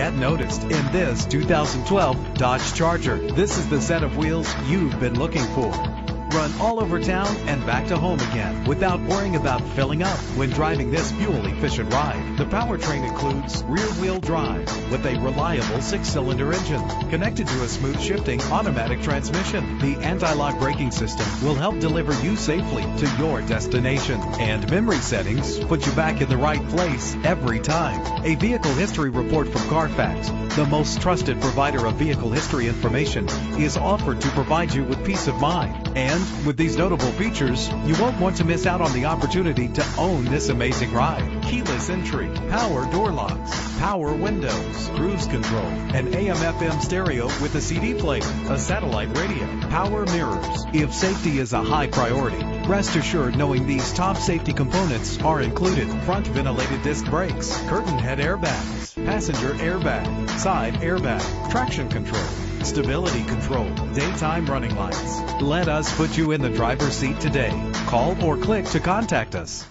get noticed in this 2012 Dodge Charger. This is the set of wheels you've been looking for. Run all over town and back to home again without worrying about filling up when driving this fuel-efficient ride. The powertrain includes rear-wheel drive with a reliable 6-cylinder engine connected to a smooth shifting automatic transmission. The anti-lock braking system will help deliver you safely to your destination. And memory settings put you back in the right place every time. A vehicle history report from Carfax, the most trusted provider of vehicle history information, is offered to provide you with peace of mind. And with these notable features, you won't want to miss out on the opportunity to own this amazing ride. Keyless entry, power door locks, power windows, cruise control, an AM/FM stereo with a CD player, a satellite radio, power mirrors. If safety is a high priority, rest assured knowing these top safety components are included: front ventilated disc brakes, curtain head airbags, passenger airbag, side airbag, traction control, stability control, daytime running lights. Let us put you in the driver's seat today. Call or click to contact us.